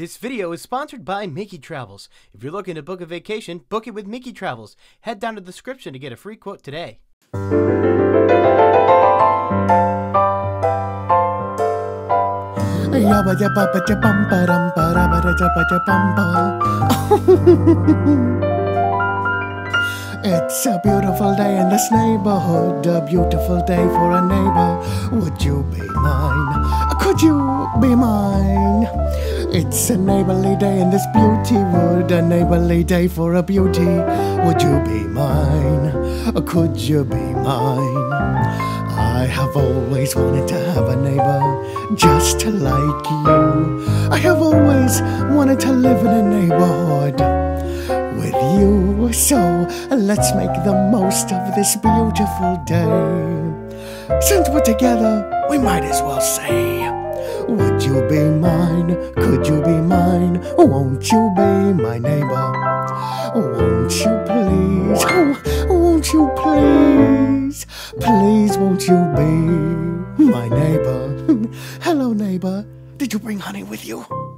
This video is sponsored by Mickey Travels. If you're looking to book a vacation, book it with Mickey Travels. Head down to the description to get a free quote today. It's a beautiful day in this neighborhood, a beautiful day for a neighbor. Would you be mine? Could you be mine? It's a neighborly day in this beauty wood, a neighborly day for a beauty. Would you be mine? Could you be mine? I have always wanted to have a neighbor just like you. I have always wanted to live in a neighborhood with you, so let's make the most of this beautiful day. Since we're together, we might as well say, would you be mine? Could you be mine? Won't you be my neighbor? Won't you please? Oh, won't you please? Please won't you be my neighbor? Hello neighbor, did you bring honey with you?